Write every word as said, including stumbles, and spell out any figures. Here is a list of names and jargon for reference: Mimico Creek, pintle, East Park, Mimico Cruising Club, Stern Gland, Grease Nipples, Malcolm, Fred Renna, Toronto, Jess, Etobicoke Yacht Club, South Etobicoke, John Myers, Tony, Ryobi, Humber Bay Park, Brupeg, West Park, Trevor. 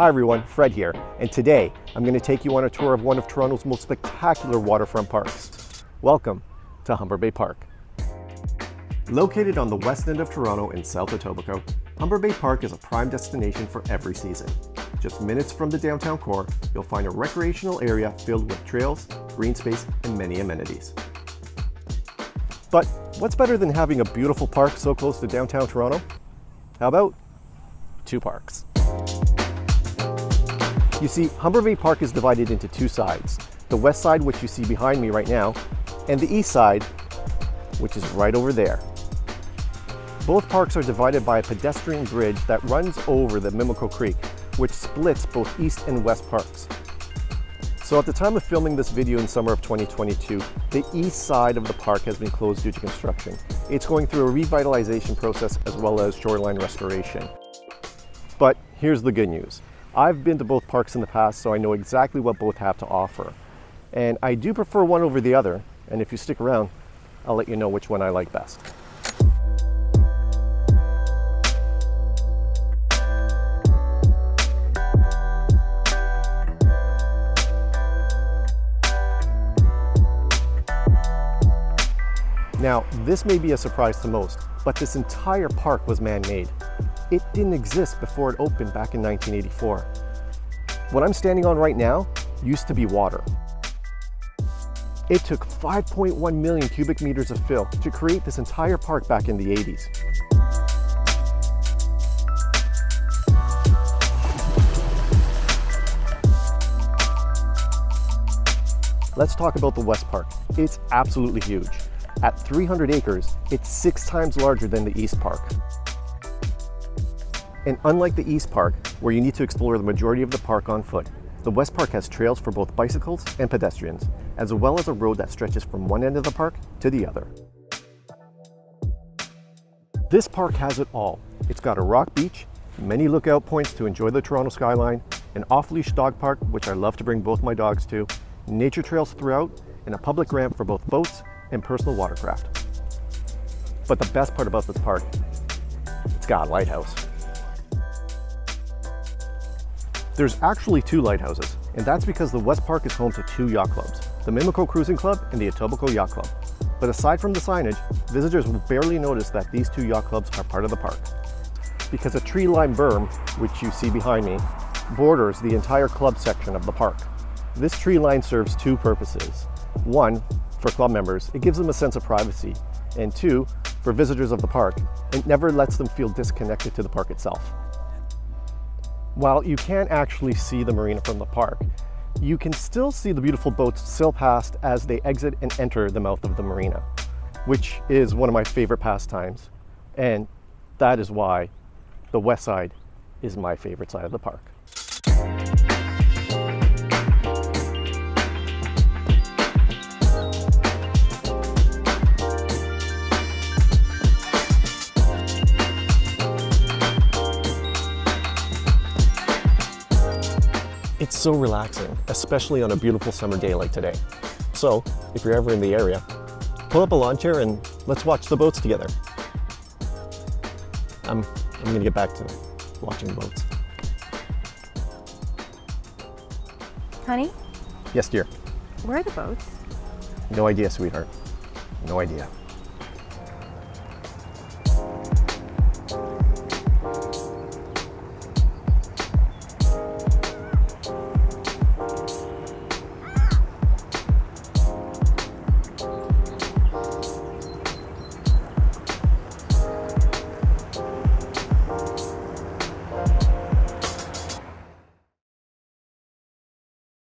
Hi everyone, Fred here, and today I'm going to take you on a tour of one of Toronto's most spectacular waterfront parks. Welcome to Humber Bay Park. Located on the west end of Toronto in South Etobicoke, Humber Bay Park is a prime destination for every season. Just minutes from the downtown core, you'll find a recreational area filled with trails, green space, and many amenities. But what's better than having a beautiful park so close to downtown Toronto? How about two parks? You see, Humber Bay Park is divided into two sides. The west side, which you see behind me right now, and the east side, which is right over there. Both parks are divided by a pedestrian bridge that runs over the Mimico Creek, which splits both east and west parks. So at the time of filming this video in summer of twenty twenty-two, the east side of the park has been closed due to construction. It's going through a revitalization process as well as shoreline restoration. But here's the good news. I've been to both parks in the past, so I know exactly what both have to offer. And I do prefer one over the other, and if you stick around, I'll let you know which one I like best. Now, this may be a surprise to most, but this entire park was man-made. It didn't exist before it opened back in nineteen eighty-four. What I'm standing on right now used to be water. It took five point one million cubic meters of fill to create this entire park back in the eighties. Let's talk about the West Park. It's absolutely huge. At three hundred acres, it's six times larger than the East Park. And unlike the East Park, where you need to explore the majority of the park on foot, the West Park has trails for both bicycles and pedestrians, as well as a road that stretches from one end of the park to the other. This park has it all. It's got a rock beach, many lookout points to enjoy the Toronto skyline, an off-leash dog park, which I love to bring both my dogs to, nature trails throughout, and a public ramp for both boats and personal watercraft. But the best part about this park, it's got a lighthouse. There's actually two lighthouses, and that's because the West Park is home to two yacht clubs, the Mimico Cruising Club and the Etobicoke Yacht Club. But aside from the signage, visitors will barely notice that these two yacht clubs are part of the park, because a tree-lined berm, which you see behind me, borders the entire club section of the park. This tree line serves two purposes. One, for club members, it gives them a sense of privacy, and two, for visitors of the park, it never lets them feel disconnected to the park itself. While you can't actually see the marina from the park, you can still see the beautiful boats sail past as they exit and enter the mouth of the marina, which is one of my favorite pastimes. And that is why the west side is my favorite side of the park. It's so relaxing, especially on a beautiful summer day like today. So, if you're ever in the area, pull up a lawn chair and let's watch the boats together. I'm, I'm gonna get back to watching boats. Honey? Yes, dear? Where are the boats? No idea, sweetheart. No idea.